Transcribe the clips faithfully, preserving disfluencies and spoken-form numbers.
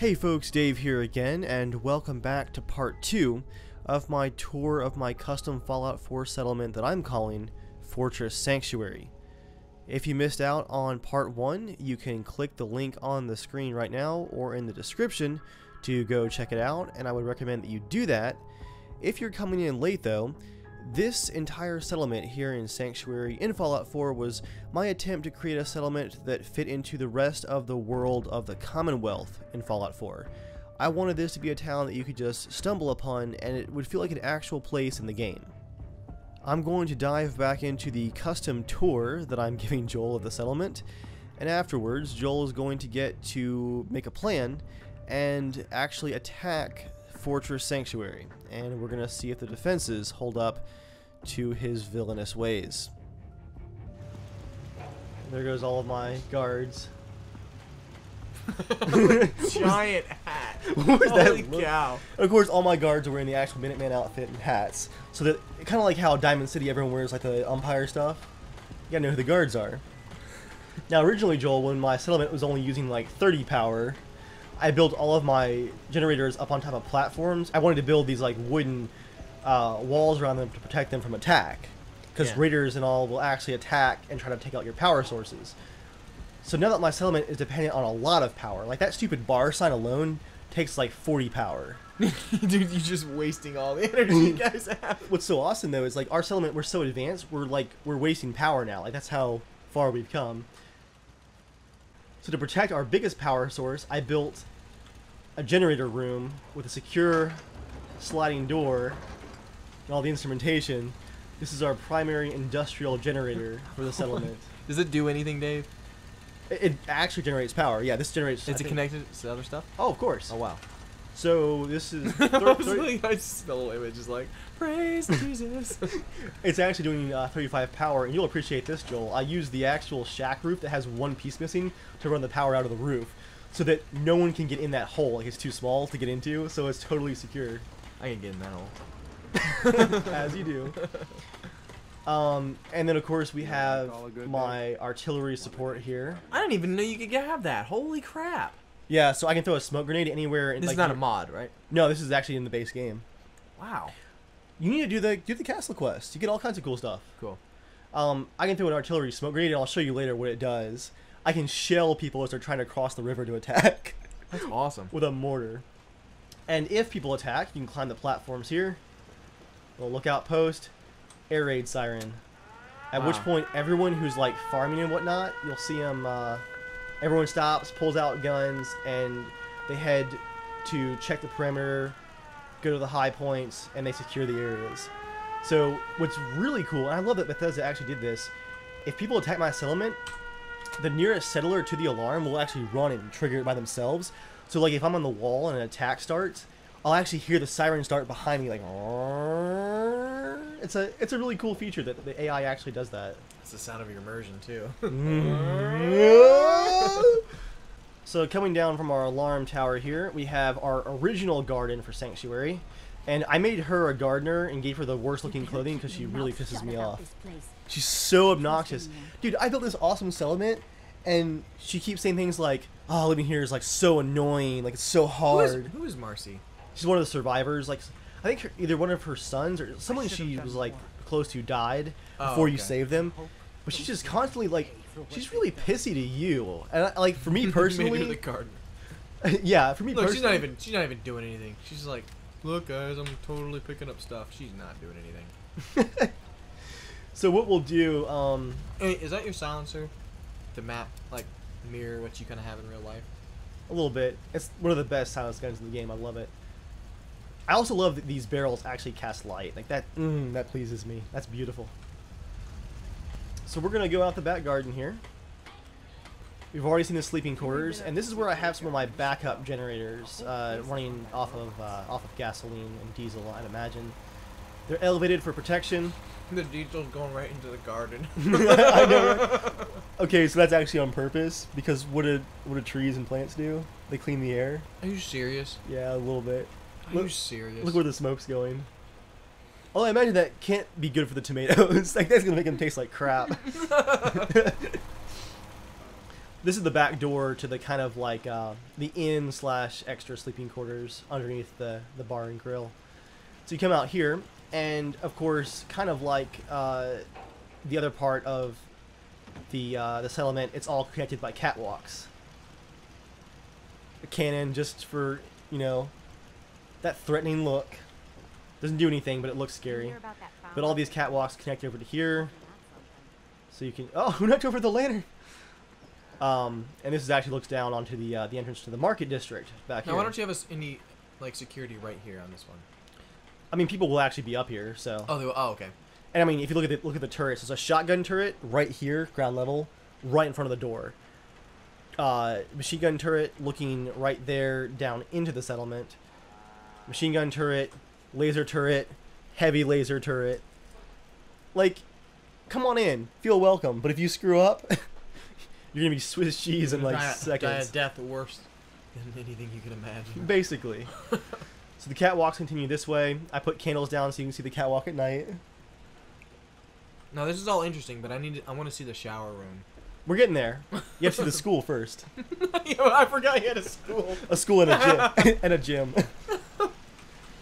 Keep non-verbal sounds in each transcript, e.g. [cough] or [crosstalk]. Hey folks, Dave here again, and welcome back to part two of my tour of my custom Fallout four settlement that I'm calling Fortress Sanctuary. If you missed out on part one, you can click the link on the screen right now or in the description to go check it out, and I would recommend that you do that. If you're coming in late though, this entire settlement here in Sanctuary in Fallout four was my attempt to create a settlement that fit into the rest of the world of the Commonwealth in Fallout four. I wanted this to be a town that you could just stumble upon and it would feel like an actual place in the game. I'm going to dive back into the custom tour that I'm giving Joel of the settlement, and afterwards Joel is going to get to make a plan and actually attack Fortress Sanctuary, and we're gonna see if the defenses hold up to his villainous ways. There goes all of my guards. Giant hat. What was Holy that cow. Of course, all my guards were in the actual Minuteman outfit and hats. So that kind of like how Diamond City everyone wears like the umpire stuff. You gotta know who the guards are. Now originally, Joel, when my settlement was only using like thirty power, I built all of my generators up on top of platforms. I wanted to build these like wooden uh, walls around them to protect them from attack, because yeah. raiders and all will actually attack and try to take out your power sources. So now that my settlement is dependent on a lot of power, like that stupid bar sign alone takes like forty power. Dude, you're just wasting all the energy you guys have. What's so awesome though is like our settlement, we're so advanced, we're like we're wasting power now. Like that's how far we've come. So to protect our biggest power source, I built a generator room with a secure sliding door and all the instrumentation. This is our primary industrial generator for the settlement. Does it do anything, Dave? It, it actually generates power. Yeah, this generates... Is I it think, connected to other stuff? Oh, of course. Oh, wow. So this is... thirty, [laughs] I, was thirty, like, I just the whole image is like, praise Jesus. It's actually doing uh, thirty-five power, and you'll appreciate this, Joel. I used the actual shack roof that has one piece missing to run the power out of the roof so that no one can get in that hole. Like, it's too small to get into, so it's totally secure. I can get in that hole. As you do. Um, and then, of course, we yeah, have my day. artillery support here. I didn't even know you could have that. Holy crap. Yeah, so I can throw a smoke grenade anywhere. This like, is not a mod, right? No, this is actually in the base game. Wow. You need to do the do the castle quest. You get all kinds of cool stuff. Cool. Um, I can throw an artillery smoke grenade, and I'll show you later what it does. I can shell people as they're trying to cross the river to attack. That's awesome. With a mortar. And if people attack, you can climb the platforms here. Little lookout post. Air raid siren. At wow. which point, everyone who's like farming and whatnot, you'll see them... Uh, Everyone stops, pulls out guns, and they head to check the perimeter, go to the high points, and they secure the areas. So what's really cool, and I love that Bethesda actually did this, if people attack my settlement, the nearest settler to the alarm will actually run and trigger it by themselves. So like if I'm on the wall and an attack starts, I'll actually hear the siren start behind me like... It's a, it's a really cool feature that the A I actually does that. It's the sound of your immersion, too. So coming down from our alarm tower here, we have our original garden for Sanctuary. And I made her a gardener and gave her the worst looking clothing because she really pisses me off. She's so obnoxious. Dude, I built this awesome settlement, and she keeps saying things like, oh, living here is like so annoying, like it's so hard. Who is, who is Marcy? She's one of the survivors. Like, I think her, either one of her sons or someone she was like more. close to died oh, before okay. you saved them, but she's just constantly like she's really pissy to you, and I, like for me personally, made her the gardener. yeah, for me look, personally, she's not even she's not even doing anything. She's just like, look guys, I'm totally picking up stuff. She's not doing anything. So what we'll do? Um, hey, is that your silencer? The map like mirror what you kind of have in real life? A little bit. It's one of the best silence guns in the game. I love it. I also love that these barrels actually cast light. Like that, mm, that pleases me. That's beautiful. So we're gonna go out the back garden here. We've already seen the sleeping quarters, and this is where I have some of my backup generators uh, running off of uh, off of gasoline and diesel. I'd imagine they're elevated for protection. The diesel's going right into the garden. I know. Okay, so that's actually on purpose because what do what do trees and plants do? They clean the air. Are you serious? Yeah, a little bit. Look, Are you serious? Look where the smoke's going. Oh, I imagine that can't be good for the tomatoes. Like that's gonna make them taste like crap. This is the back door to the kind of like uh, the inn slash extra sleeping quarters underneath the, the bar and grill. So you come out here, and of course, kind of like uh, the other part of the uh, the settlement, it's all connected by catwalks. A cannon, just for, you know, that threatening look. Doesn't do anything, but it looks scary. But all these catwalks connect over to here. So you can... Oh, who knocked over the lantern? Um, and this is actually looks down onto the uh, the entrance to the market district back now, here. Now, why don't you have us any like security right here on this one? I mean, people will actually be up here, so. Oh, they will. Oh, okay. And I mean, if you look at the look at the turrets, there's a shotgun turret right here, ground level, right in front of the door. Uh, machine gun turret looking right there down into the settlement. Machine gun turret, laser turret, heavy laser turret. Like, come on in, feel welcome. But if you screw up. You're going to be Swiss cheese in like die, seconds. Die a death worse than anything you can imagine. Basically. So the catwalks continue this way. I put candles down so you can see the catwalk at night. Now this is all interesting, but I need to, I want to see the shower room. We're getting there. You have to see the school first. I forgot you had a school. A school and a gym. and a gym.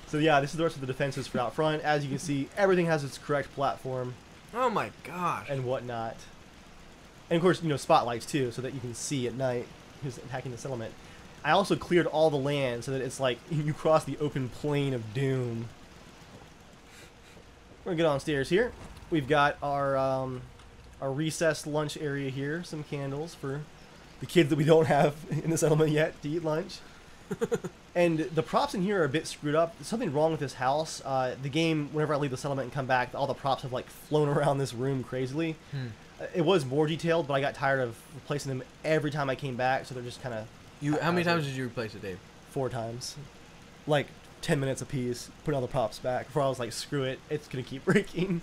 So yeah, this is the rest of the defenses for out front. As you can see, everything has its correct platform. Oh my gosh. And whatnot. And of course, you know, spotlights too, so that you can see at night who's attacking the settlement. I also cleared all the land so that it's like you cross the open plain of doom. We're gonna get downstairs here. We've got our um, our recessed lunch area here. Some candles for the kids that we don't have in the settlement yet to eat lunch. And the props in here are a bit screwed up. There's something wrong with this house. Uh, the game, whenever I leave the settlement and come back, all the props have like flown around this room crazily. Hmm. It was more detailed, but I got tired of replacing them every time I came back, so they're just kind of... You. How many times did you replace it, Dave? Four times. Like, ten minutes apiece, putting all the props back. Before I was like, screw it, it's going to keep breaking.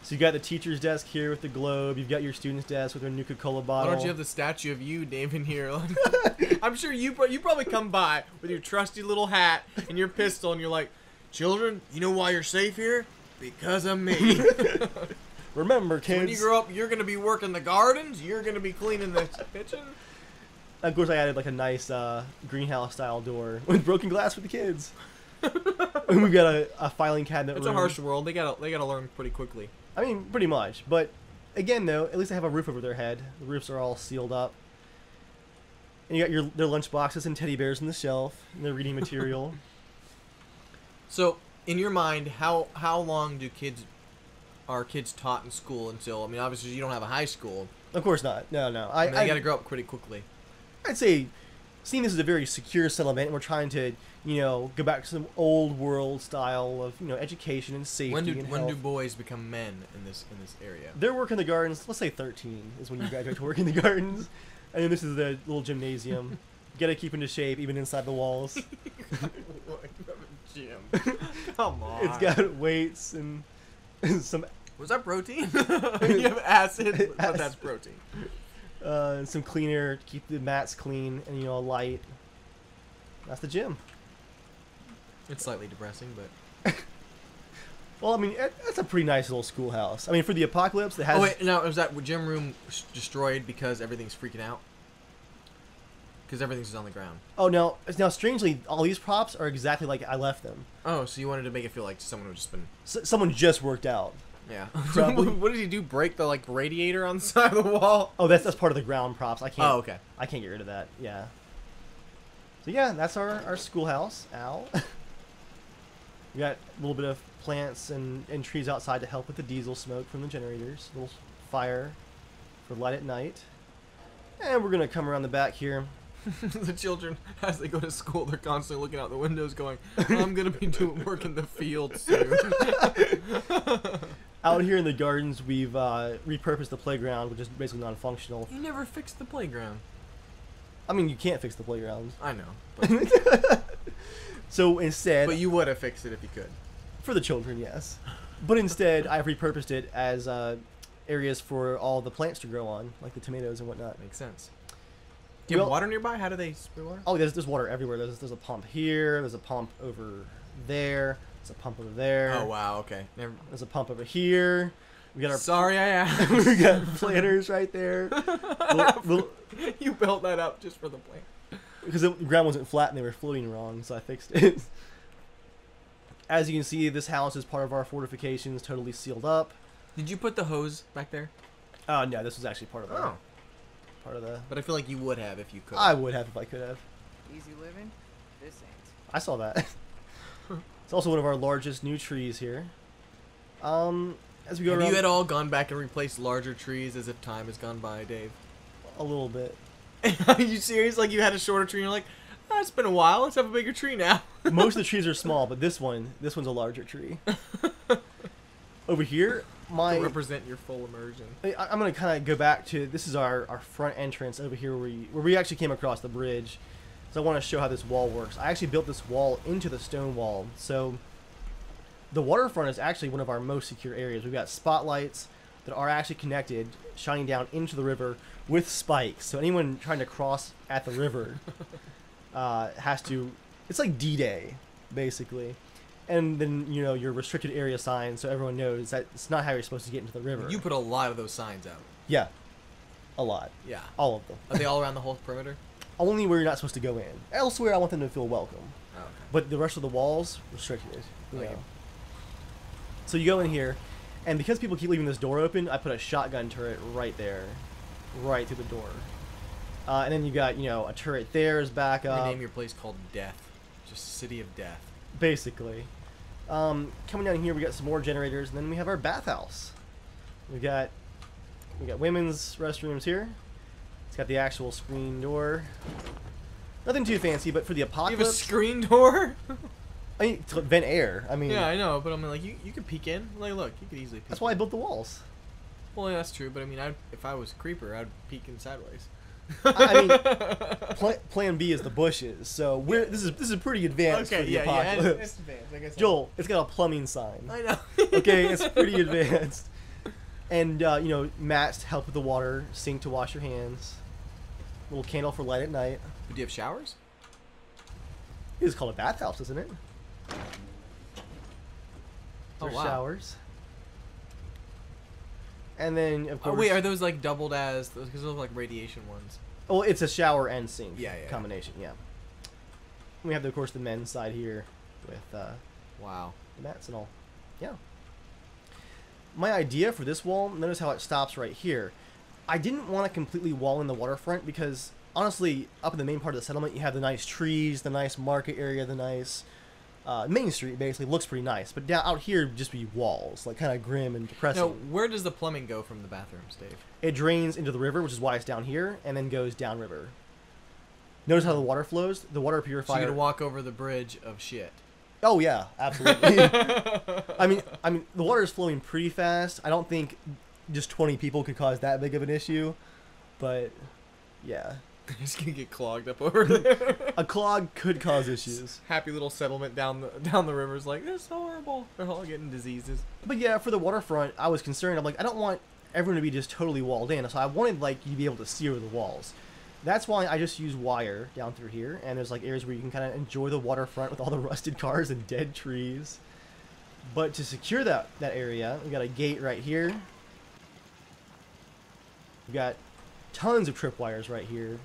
So you got the teacher's desk here with the globe. You've got your student's desk with their Nuka-Cola bottle. Why don't you have the statue of you, Dave, in here? Like, I'm sure you, you probably come by with your trusty little hat and your pistol, and you're like, children, you know why you're safe here? Because of me. Remember, kids. So when you grow up, you're gonna be working the gardens. You're gonna be cleaning the kitchen. Of course, I added like a nice uh, greenhouse-style door with broken glass for the kids. And we've got a, a filing cabinet. It's room. A harsh world. They gotta they gotta learn pretty quickly. I mean, pretty much. But again, though, at least they have a roof over their head. The roofs are all sealed up. And you got your their lunch boxes and teddy bears on the shelf and their reading material. So, in your mind, how how long do kids? Are kids taught in school until, I mean, obviously you don't have a high school. Of course not. No, no. I, I, mean, I got to grow up pretty quickly. I'd say, seeing this as a very secure settlement, and we're trying to, you know, go back to some old world style of, you know, education and safety. When do and when health. do boys become men in this in this area? Their work in the gardens. Let's say thirteen is when you graduate to work in the gardens, and then this is the little gymnasium. Gotta keep into shape even inside the walls. Gym. Come on. It's got weights and some. Was that protein? You have acid, but that's protein. Uh, and some cleaner to keep the mats clean and, you know, a light. That's the gym. It's slightly depressing, but... Well, I mean, it, that's a pretty nice little schoolhouse. I mean, for the apocalypse, it has... Oh, wait, now, is that gym room destroyed because everything's freaking out? Because everything's on the ground. Oh, no. Now, strangely, all these props are exactly like I left them. Oh, so you wanted to make it feel like someone who just been... S someone just worked out. Yeah. What did he do? Break the like radiator on the side of the wall? Oh, that's that's part of the ground props. I can't. Oh, okay. I can't get rid of that. Yeah. So yeah, that's our our schoolhouse. Ow. We got a little bit of plants and and trees outside to help with the diesel smoke from the generators. A little fire for light at night. And we're gonna come around the back here. The children, as they go to school, they're constantly looking out the windows, going, well, "I'm gonna be doing work in the field soon." Out here in the gardens, we've uh, repurposed the playground, which is basically non-functional. You never fixed the playground. I mean, you can't fix the playground. I know. But... so instead... But you would have fixed it if you could. For the children, yes. But instead, I've repurposed it as uh, areas for all the plants to grow on, like the tomatoes and whatnot. Makes sense. Do you have water nearby? How do they spray water? Oh, there's, there's water everywhere. There's, there's a pump here. There's a pump over there. There's a pump over there. Oh, wow. Okay. Never... There's a pump over here. We got our sorry I asked. We got planters right there. We'll, we'll, you built that up just for the plant. Because the ground wasn't flat and they were floating wrong, so I fixed it. As you can see, this house is part of our fortifications, totally sealed up. Did you put the hose back there? Oh, uh, no, this was actually part of the... Oh. Part of the... But I feel like you would have if you could. I would have if I could have. Easy living? This ain't. I saw that. It's also one of our largest new trees here. Um, as we go Have around, you at all gone back and replaced larger trees as if time has gone by, Dave? A little bit. Are you serious? Like you had a shorter tree and you're like, oh, it's been a while, let's have a bigger tree now. Most of the trees are small, but this one, this one's a larger tree. Over here, my... To represent your full immersion. I, I'm going to kind of go back to, this is our, our front entrance over here where we, where we actually came across the bridge. So I want to show how this wall works. I actually built this wall into the stone wall. So the waterfront is actually one of our most secure areas. We've got spotlights that are actually connected, shining down into the river with spikes. So anyone trying to cross at the river uh, has to... It's like D-Day, basically. And then, you know, your restricted area signs, so everyone knows that it's not how you're supposed to get into the river. You put a lot of those signs out. Yeah. A lot. Yeah. All of them. Are they all around the whole perimeter? Only where you're not supposed to go in. Elsewhere, I want them to feel welcome. Oh, okay. But the rest of the walls, restricted. You okay. know. So you go in here, and because people keep leaving this door open, I put a shotgun turret right there. Right through the door. Uh, and then you got, you know, a turret there is back up. You name your place called Death. Just City of Death. Basically. Um, coming down here, we got some more generators, and then we have our bathhouse. We got, we got women's restrooms here. It's got the actual screen door. Nothing too fancy, but for the apocalypse... You have a screen door? I mean, to vent air. I mean... Yeah, I know, but I mean, like, you, you could peek in. Like, look, you could easily peek That's why I built the walls. Well, yeah, that's true, but I mean, I'd, if I was a creeper, I'd peek in sideways. I mean, pl plan B is the bushes, so we're, this is this is pretty advanced okay, for the yeah, apocalypse. Okay, yeah, it's advanced, like I said. Joel, it's got a plumbing sign. I know. Okay, it's pretty advanced. And, uh, you know, mats to help with the water, sink to wash your hands, little candle for light at night. Do you have showers? It's called a bathhouse, isn't it? Oh, wow. Showers. And then, of course... Oh, wait, are those, like, doubled as... Because those, those look like radiation ones. Well, it's a shower and sink yeah, yeah, combination, yeah. yeah. We have, of course, the men's side here with... Uh, wow. The mats and all. Yeah. My idea for this wall, notice how it stops right here. I didn't want to completely wall in the waterfront because, honestly, up in the main part of the settlement, you have the nice trees, the nice market area, the nice... Uh, Main Street basically looks pretty nice, but down out here just be walls, like kind of grim and depressing. Now, where does the plumbing go from the bathrooms, Dave? It drains into the river, which is why it's down here, and then goes downriver. Notice how the water flows? The water purifier. So you can walk over the bridge of shit. Oh yeah, absolutely. I mean, I mean, the water is flowing pretty fast. I don't think just twenty people could cause that big of an issue, but yeah. It's gonna get clogged up over there. A clog could cause issues. Happy little settlement down the down the river's like this is horrible. They're all getting diseases. But yeah, for the waterfront, I was concerned. I'm like, I don't want everyone to be just totally walled in, so I wanted like you to be able to see over the walls. That's why I just use wire down through here, and there's like areas where you can kind of enjoy the waterfront with all the rusted cars and dead trees. But to secure that that area, we got a gate right here. We got tons of tripwires right here.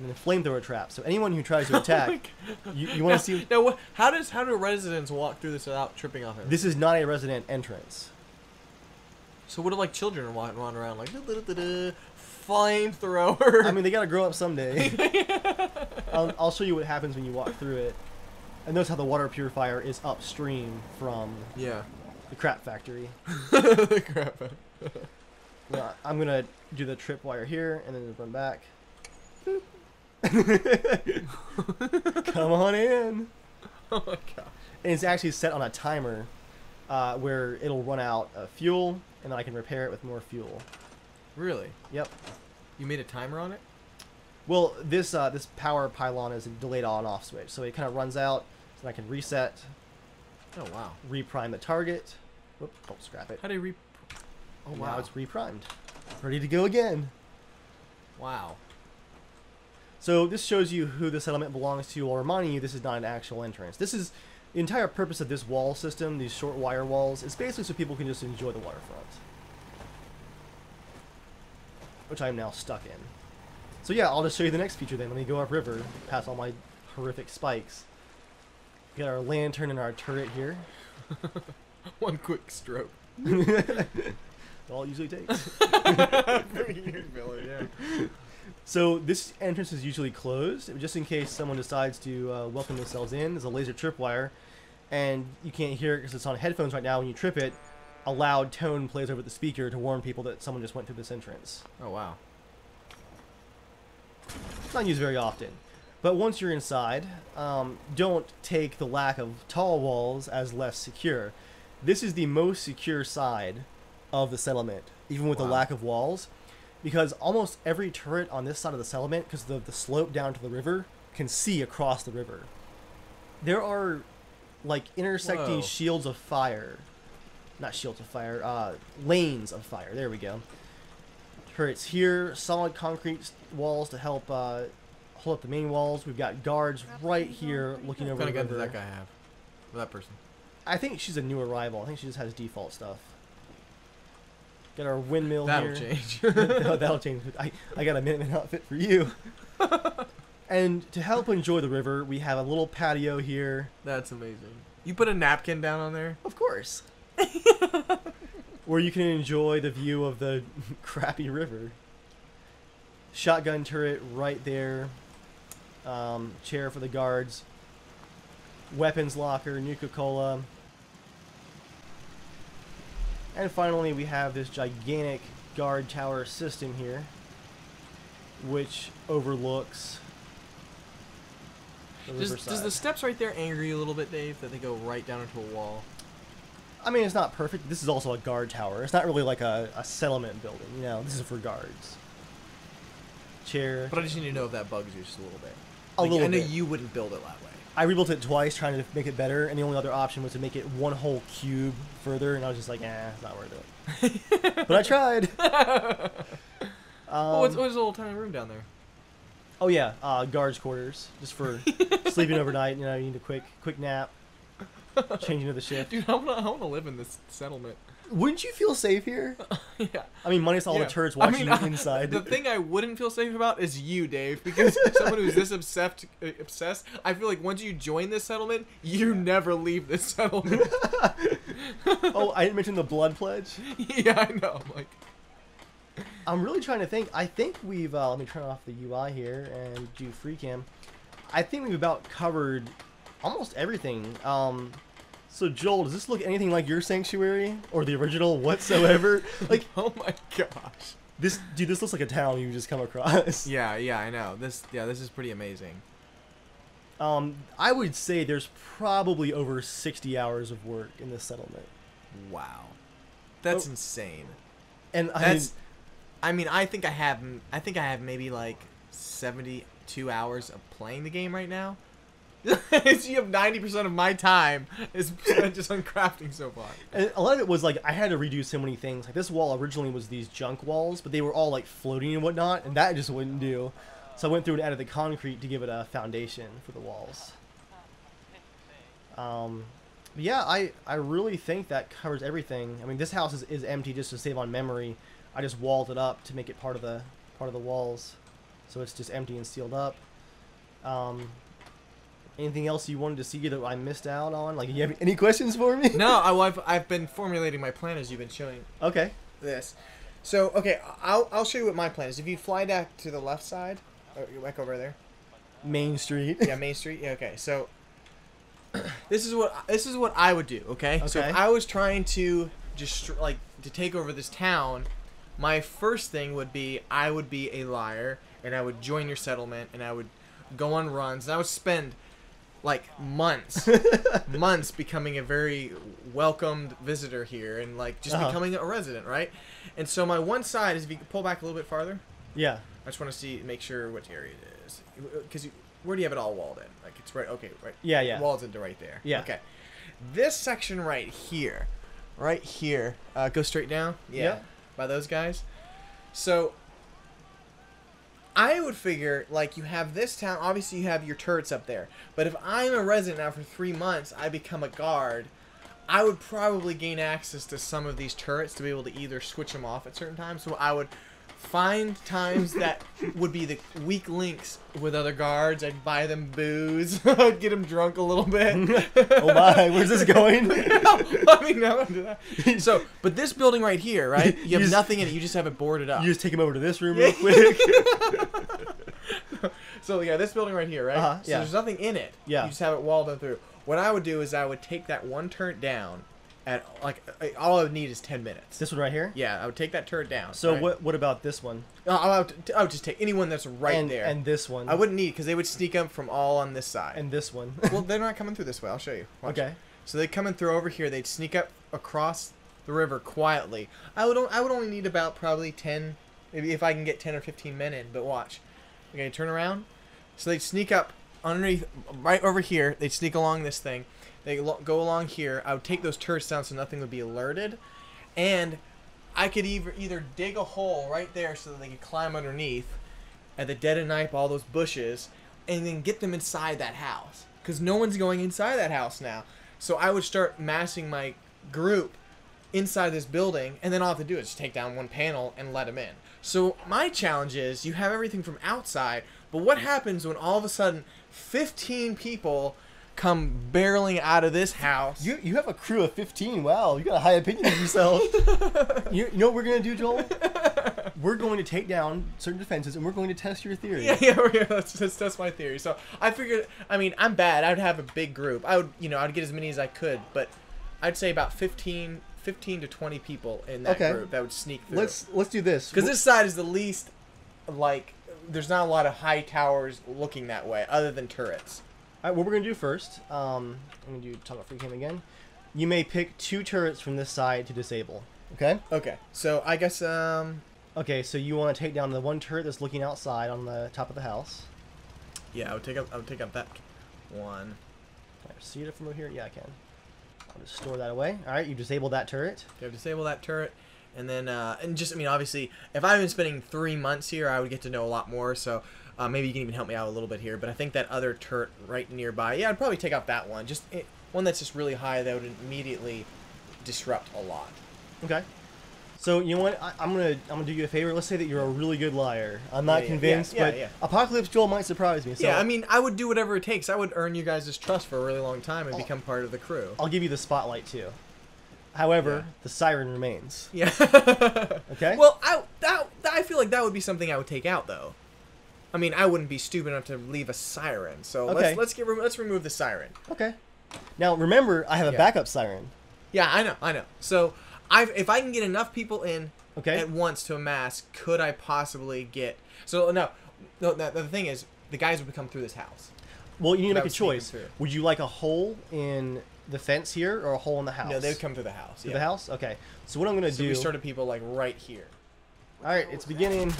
And then flamethrower traps. So anyone who tries to attack, oh you, you want to see. Now, what, how does how do residents walk through this without tripping off everything? This is not a resident entrance. So what are like children walking around like flamethrower? I mean, they gotta grow up someday. I'll, I'll show you what happens when you walk through it. And notice how the water purifier is upstream from yeah the crap factory. The crap factory. Now, I'm gonna do the tripwire here and then run back. Come on in. Oh my god. And it's actually set on a timer uh, where it'll run out of fuel and then I can repair it with more fuel. Really? Yep. You made a timer on it? Well, this uh, this power pylon is a delayed on off switch, so it kind of runs out so I can reset. Oh wow. Reprime the target. Whoop, don't scrap it. How do you re Oh wow, now it's reprimed. Ready to go again. Wow. So this shows you who the settlement belongs to, while reminding you this is not an actual entrance. This is the entire purpose of this wall system, these short wire walls. It's basically so people can just enjoy the waterfront. which I'm now stuck in. So yeah, I'll just show you the next feature then. Let me go upriver, past all my horrific spikes. We got our lantern and our turret here. One quick stroke. All it usually takes. Miller, yeah. So this entrance is usually closed, just in case someone decides to uh, welcome themselves in. There's a laser tripwire, and you can't hear it because it's on headphones right now. When you trip it, a loud tone plays over the speaker to warn people that someone just went through this entrance. Oh, wow. It's not used very often. But once you're inside, um, don't take the lack of tall walls as less secure. This is the most secure side of the settlement, even with wow. the lack of walls, because almost every turret on this side of the settlement, because the, the slope down to the river, can see across the river. There are, like, intersecting Whoa. shields of fire. Not shields of fire, uh, lanes of fire. There we go. Turrets here, solid concrete walls to help uh, hold up the main walls. We've got guards right here looking over the river. What kind of gun does that guy have? That person. I think she's a new arrival. I think she just has default stuff. Got our windmill that'll here. Change. no, that'll change. I, I got a Minuteman outfit for you. And to help enjoy the river, we have a little patio here. That's amazing. You put a napkin down on there? Of course. Where you can enjoy the view of the crappy river. Shotgun turret right there. Um, chair for the guards. Weapons locker, Nuka-Cola. And finally, we have this gigantic guard tower system here, which overlooks the riverside. Does, does the steps right there anger you a little bit, Dave, that they go right down into a wall? I mean, it's not perfect. This is also a guard tower. It's not really like a, a settlement building. You know, this is for guards. Chair. But I just need to know if that bugs you just a little bit. A like, little I know bit. You wouldn't build it that way. I rebuilt it twice trying to make it better, and the only other option was to make it one whole cube further, and I was just like, eh, it's not worth it. But I tried. um, oh, what's, what's the little tiny room down there? Oh, yeah, uh, guards' quarters, just for sleeping overnight. You know, you need a quick quick nap, changing to the shift. Dude, I want to live in this settlement. Wouldn't you feel safe here? Yeah. I mean, minus all yeah. the turds watching I mean, you inside. The thing I wouldn't feel safe about is you, Dave, because someone who's this obsessed, obsessed, I feel like once you join this settlement, you yeah. never leave this settlement. Oh, I didn't mention the blood pledge? Yeah, I know. I'm like, I'm really trying to think. I think we've, uh, let me turn off the U I here and do free cam. I think we've about covered almost everything. Um... So, Joel, does this look anything like your sanctuary or the original whatsoever? Like, oh my gosh, this dude, this looks like a town you just come across. Yeah, yeah, I know. This, yeah, this is pretty amazing. Um, I would say there's probably over sixty hours of work in this settlement. Wow, that's oh. insane. And I that's, mean, I mean, I think I have, I think I have maybe like seventy-two hours of playing the game right now. You have ninety percent of my time is just on crafting so far. And a lot of it was like I had to redo so many things. Like this wall originally was these junk walls, but they were all like floating and whatnot, and that just wouldn't do. So I went through and added the concrete to give it a foundation for the walls. Um, but yeah, I, I really think that covers everything. I mean, this house is, is empty just to save on memory. I just walled it up to make it part of the part of the walls, so it's just empty and sealed up. Um. Anything else you wanted to see that I missed out on? Like, you have any questions for me? No, I, I've, I've been formulating my plan as you've been showing. Okay. This. So, okay, I'll, I'll show you what my plan is. If you fly back to the left side, or back over there. Main Street. Yeah, Main Street. Yeah, okay. So, this is what this is what I would do, okay? okay. So, if I was trying to just, like, to take over this town, my first thing would be I would be a liar, and I would join your settlement, and I would go on runs, and I would spend... like months months becoming a very welcomed visitor here and like just uh-huh. becoming a resident, right? And so my one side is, if you could pull back a little bit farther, yeah, I just want to see, make sure which area it is, because where do you have it all walled in? Like it's right, okay, right, yeah, yeah, walled into right there, yeah, okay. This section right here, right here, uh, go straight down, yeah, yeah, by those guys. So I would figure, like, you have this town, obviously you have your turrets up there, but if I'm a resident now for three months, I become a guard, I would probably gain access to some of these turrets to be able to either switch them off at certain times, so I would find times that would be the weak links with other guards. I'd buy them booze. I'd get them drunk a little bit. Oh my, where's this going? No, I mean, no, don't do that. So, but this building right here, right? You, you have just, nothing in it. You just have it boarded up. You just take them over to this room real quick. So, yeah, this building right here, right? Uh-huh, so yeah. There's nothing in it. Yeah. You just have it walled up through. What I would do is I would take that one turret down. At, like, all I would need is ten minutes. This one right here? Yeah, I would take that turret down. So right? what What about this one? Uh, I, would, I would just take anyone that's right and, there. And this one? I wouldn't need, because they would sneak up from all on this side. And this one? Well, they're not coming through this way. I'll show you. Watch. Okay. So they'd come in through over here. They'd sneak up across the river quietly. I would, I would only need about probably ten, maybe if I can get ten or fifteen men in, but watch. Okay, turn around. So they'd sneak up underneath, right over here. They'd sneak along this thing. They go along here. I would take those turrets down so nothing would be alerted. And I could either, either dig a hole right there so that they could climb underneath at the dead of night, all those bushes, and then get them inside that house. Because no one's going inside that house now. So I would start massing my group inside this building, and then all I have to do is just take down one panel and let them in. So my challenge is you have everything from outside, but what happens when all of a sudden fifteen people come barreling out of this house? You you have a crew of fifteen. Wow, you got a high opinion of yourself. you, you know what we're gonna do, Joel? We're going to take down certain defenses, and we're going to test your theory. Yeah, yeah, we're gonna, let's, let's test my theory. So I figured, I mean, I'm bad. I'd have a big group. I would, you know, I'd get as many as I could, but I'd say about fifteen to twenty people in that okay. group that would sneak through. Let's let's do this because this side is the least like. There's not a lot of high towers looking that way, other than turrets. All right, what we're going to do first, um, I'm going to do toggle free cam again. You may pick two turrets from this side to disable, okay? Okay, so I guess... Um, okay, so you want to take down the one turret that's looking outside on the top of the house. Yeah, I would take up, I would take up that one. Can I see it from over here? Yeah, I can. I'll just store that away. All right, you disabled that turret. Okay, disable that turret. And then, uh, and just, I mean, obviously, if I've been spending three months here, I would get to know a lot more, so... Uh, maybe you can even help me out a little bit here, but I think that other turret right nearby, yeah, I'd probably take out that one. Just it, one that's just really high that would immediately disrupt a lot. Okay. So you know what? I, I'm gonna I'm gonna do you a favor. Let's say that you're a really good liar. I'm not yeah, yeah, convinced, yeah, yeah, but yeah. Apocalypse Joel might surprise me. So yeah, I mean, I would do whatever it takes. I would earn you guys' trust for a really long time and I'll, become part of the crew. I'll give you the spotlight too. However, yeah. the siren remains. Yeah. Okay. Well, I that I feel like that would be something I would take out though. I mean, I wouldn't be stupid enough to leave a siren, so okay. let's let's get let's remove the siren. Okay. Now remember, I have a yeah. backup siren. Yeah, I know, I know. So, I if I can get enough people in okay. at once to amass, could I possibly get? So no, no. The, the thing is, the guys would come through this house. Well, you need to make a choice. Would you like a hole in the fence here or a hole in the house? No, they would come through the house. Through yeah. the house. Okay. So what I'm gonna so do? We started people like right here. All right, it's beginning.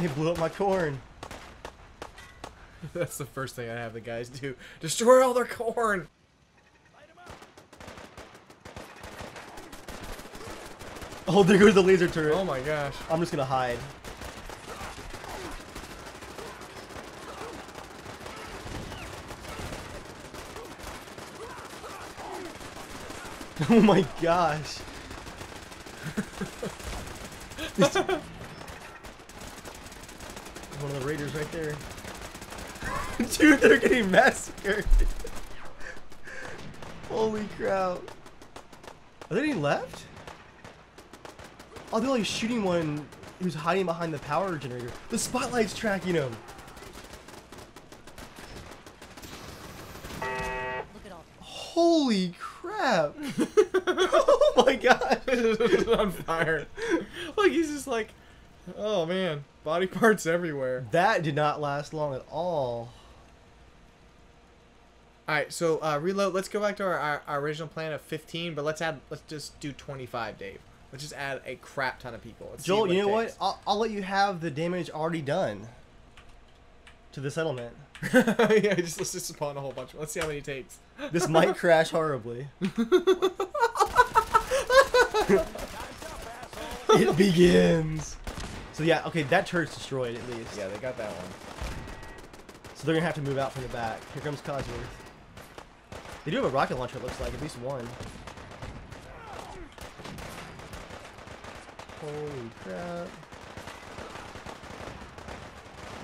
They blew up my corn. That's the first thing I have the guys do. Destroy all their corn! Oh, there goes the laser turret. Oh my gosh. I'm just gonna hide. Oh my gosh. One of the raiders right there. Dude, they're getting massacred. Holy crap. Are there any left? Oh, they're like shooting one who's hiding behind the power generator. The spotlight's tracking him. Holy crap. Oh my god. It's on fire. Like, he's just like, oh man. Body parts everywhere. That did not last long at all. Alright, so uh, reload. Let's go back to our, our, our original plan of fifteen, but let's add. Let's just do twenty-five, Dave. Let's just add a crap ton of people. Let's Joel, you know what? I'll, I'll let you have the damage already done. to the settlement. Yeah, just, let's just spawn a whole bunch. Let's see how many it takes. This might crash horribly. It begins. So yeah, okay, that turret's destroyed at least. Yeah, they got that one. So they're gonna have to move out from the back. Here comes Codsworth. They do have a rocket launcher, it looks like, at least one. Holy crap.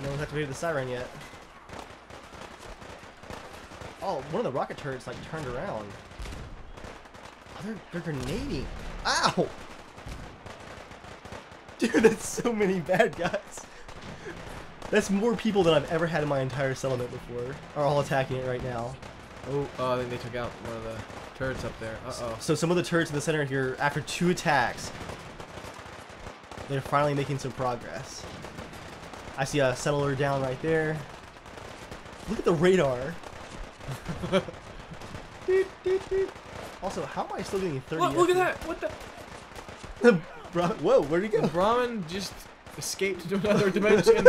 No one's activated the siren yet. Oh, one of the rocket turrets like turned around. Oh, they're, they're grenading. Ow! Dude, that's so many bad guys. That's more people than I've ever had in my entire settlement before. Are all attacking it right now. Oh, uh, I think they took out one of the turrets up there. Uh-oh. So some of the turrets in the center here, after two attacks, they're finally making some progress. I see a settler down right there. Look at the radar. Doot, doot, doot. Also, how am I still getting thirty? Look, look at that! What the? Bra Whoa, where'd he go? The Brahmin just escaped to another dimension.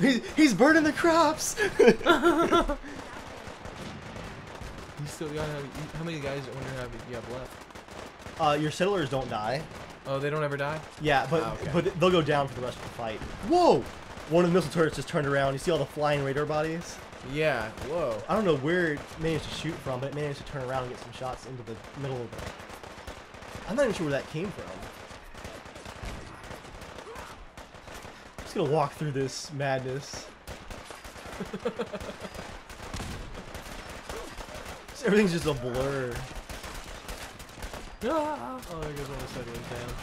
he's, he's burning the crops! He's still young. How many guys I wonder how you have left? Uh, your settlers don't die. Oh, they don't ever die? Yeah, but oh, okay. But they'll go down for the rest of the fight. Whoa! One of the missile turrets just turned around. You see all the flying radar bodies? Yeah, whoa. I don't know where it managed to shoot from, but it managed to turn around and get some shots into the middle of it. I'm not even sure where that came from. I'm just gonna walk through this madness. Everything's just a blur. Ah. Oh, there goes one of the settlers down.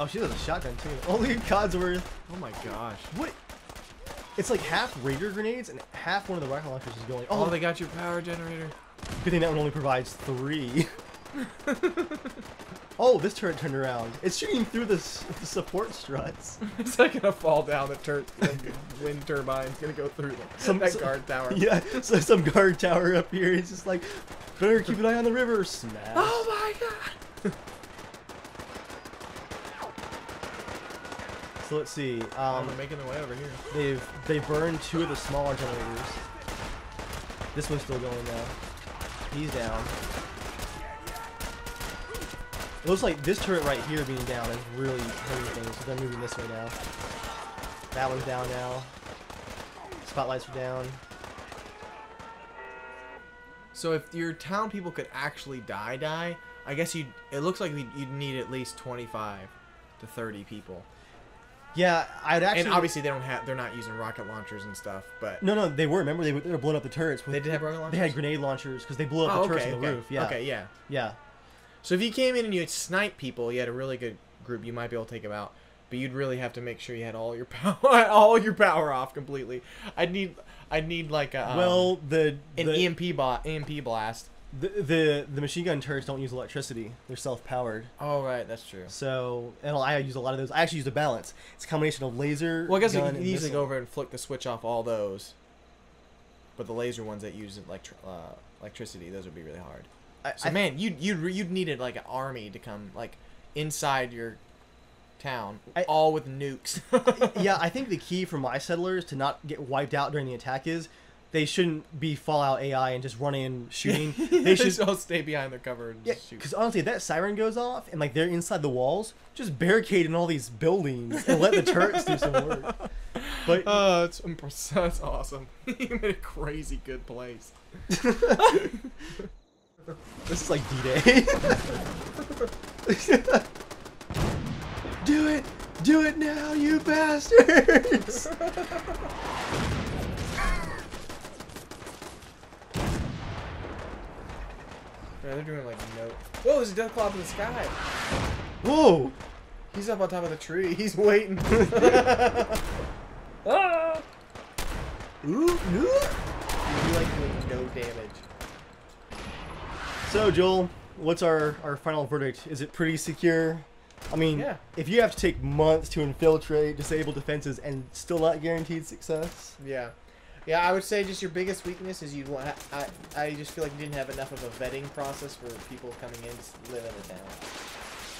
Oh, she has a shotgun too. Only Codsworth. Oh my gosh. What? It's like half Raider grenades and half one of the rocket launchers is going. Oh, oh, they got your power generator. Good thing that one only provides three. Oh, this turret turned around. It's shooting through the, s the support struts. It's not gonna fall down. The turret, the wind turbine's gonna go through them. Some that some, guard tower. Yeah, so some guard tower up here. It's just like, better keep an eye on the river. Smash. Oh my god. So let's see. Um, they're making their way over here. They've they burned two of the smaller generators. This one's still going now. He's down. It looks like this turret right here being down is really hurting things. So they're moving this way now. That one's down now. Spotlights are down. So if your town people could actually die, die, I guess you. It looks like you'd need at least twenty-five to thirty people. Yeah, I'd actually. And obviously, they don't have. They're not using rocket launchers and stuff. But no, no, they were. Remember, they were, they were blowing up the turrets. With, they did have rocket launchers. They had grenade launchers because they blew up oh, the turrets okay, on the okay. roof. Yeah. Okay. Yeah. Yeah. So if you came in and you had sniped people, you had a really good group. You might be able to take them out, but you'd really have to make sure you had all your power, all your power off completely. I'd need, I'd need like a um, well, the an the, E M P bot, E M P blast. The, the the machine gun turrets don't use electricity. They're self-powered. Oh, right. That's true. So, and I use a lot of those. I actually use a balance. It's a combination of laser, well, I guess gun, you can easily go over and flick the switch off all those. But the laser ones that use electri uh, electricity, those would be really hard. I, so, I, man, you'd, you'd, you'd needed, like, an army to come, like, inside your town, I, all with nukes. Yeah, I think the key for my settlers to not get wiped out during the attack is... They shouldn't be Fallout A I and just run in shooting. They, they should all stay behind their cover and yeah, just shoot. Because honestly, if that siren goes off and like they're inside the walls, just barricade in all these buildings and let the turrets do some work. But uh, that's, that's awesome. You made a crazy good place. This is like D-Day. Do it! Do it now, you bastards! Yeah, they're doing like no. Whoa, there's a death claw up in the sky. Whoa! He's up on top of the tree. He's waiting. Ah! Ooh, no! You like doing no damage. So Joel, what's our our final verdict? Is it pretty secure? I mean, yeah. If you have to take months to infiltrate, disable defenses, and still not guaranteed success. Yeah. Yeah, I would say just your biggest weakness is you. I I just feel like you didn't have enough of a vetting process for people coming in to live in the town.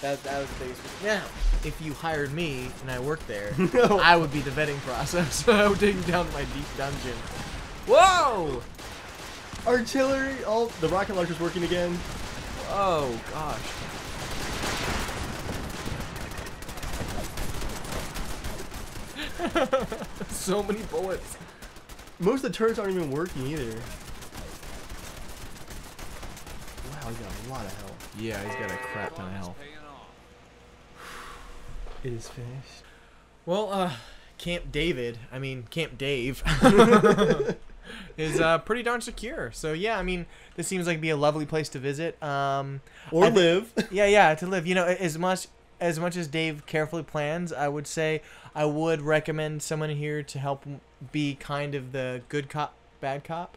That, that was the biggest reason. Now, if you hired me and I worked there, no. I would be the vetting process. I would dig down to my deep dungeon. Whoa! Artillery! All the rocket launcher's working again. Oh gosh. So many bullets. Most of the turrets aren't even working either. Wow, he's got a lot of health. Yeah, he's got a crap ton of health. It is finished. Well, uh, Camp David, I mean, Camp Dave, is uh, pretty darn secure. So, yeah, I mean, this seems like be a lovely place to visit. Um, or I live. Yeah, yeah, to live. You know, as much as much as Dave carefully plans, I would say I would recommend someone here to help be kind of the good cop, bad cop.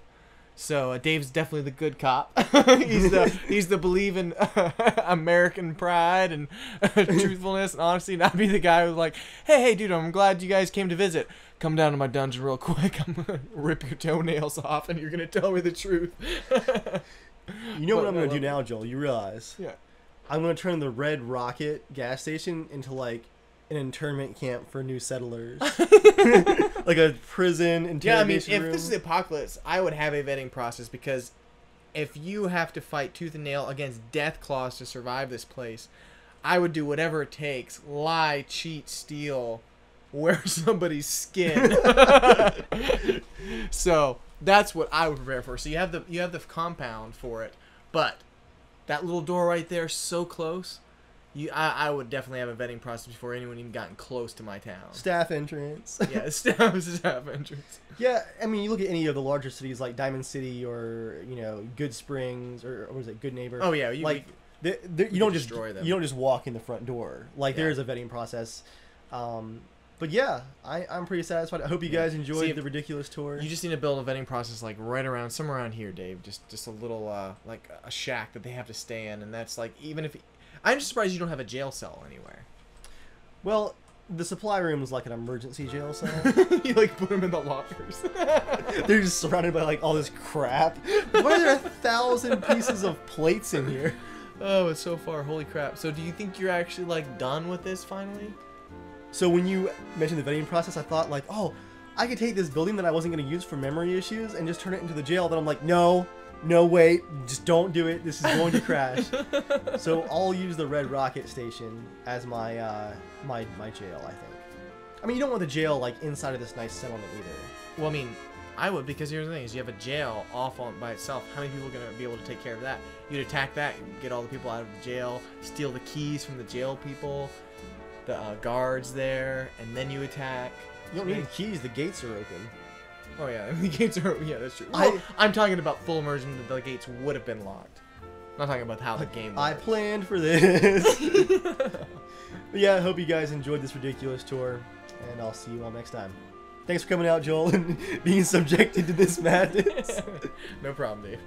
So uh, Dave's definitely the good cop. he's the he's the believe in uh, American pride and uh, truthfulness and honesty. Not be the guy who's like, hey, hey, dude, I'm glad you guys came to visit. Come down to my dungeon real quick. I'm gonna rip your toenails off, and you're gonna tell me the truth. You know but what I'm gonna do now, Joel? You realize? Yeah. I'm gonna turn the Red Rocket gas station into like an internment camp for new settlers. Like a prison interrogation Yeah, I mean, if room. This is the apocalypse, I would have a vetting process, because if you have to fight tooth and nail against death claws to survive this place, I would do whatever it takes. Lie, cheat, steal, wear somebody's skin. So that's what I would prepare for. So you have the you have the compound for it, but that little door right there, so close. You, I, I would definitely have a vetting process before anyone even gotten close to my town. Staff entrance. Yeah, staff, staff entrance. Yeah, I mean, you look at any of the larger cities like Diamond City or, you know, Good Springs or, or was it Good Neighbor? Oh, yeah. You, like, we, they, you don't just destroy them. You don't just walk in the front door. Like, yeah. There is a vetting process. Um, but, yeah, I, I'm pretty satisfied. I hope you guys yeah. enjoyed See, the ridiculous tour. You just need to build a vetting process, like, right around, somewhere around here, Dave. Just, just a little, uh, like, a shack that they have to stay in. And that's, like, even if... I'm just surprised you don't have a jail cell anywhere. Well, the supply room is like an emergency jail cell. You, like, put them in the lockers. They're just surrounded by, like, all this crap. Why are there a thousand pieces of plates in here? Oh, it's so far. Holy crap. So do you think you're actually, like, done with this finally? So when you mentioned the vetting process, I thought, like, oh, I could take this building that I wasn't going to use for memory issues and just turn it into the jail. But I'm like, no. No, wait, just don't do it. This is going to crash. So I'll use the Red Rocket Station as my, uh, my my jail, I think. I mean, you don't want the jail, like, inside of this nice settlement either. Well, I mean, I would, because here's the thing. Is you have a jail off on by itself. How many people are going to be able to take care of that? You'd attack that, get all the people out of the jail, steal the keys from the jail people, the uh, guards there, and then you attack. You don't need the keys. The gates are open. Oh, yeah, the gates are... Yeah, that's true. Well, I, I'm talking about full immersion that the gates would have been locked. I'm not talking about how the game works. I planned for this. But yeah, I hope you guys enjoyed this ridiculous tour, and I'll see you all next time. Thanks for coming out, Joel, and being subjected to this madness. No problem, Dave.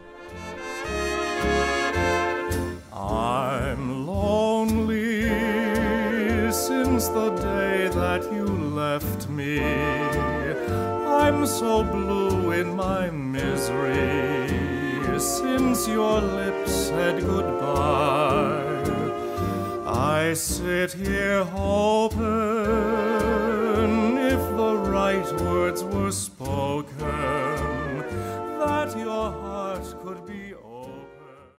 I'm lonely since the day that you left me. I'm so blue in my misery since your lips said goodbye. I sit here hoping if the right words were spoken,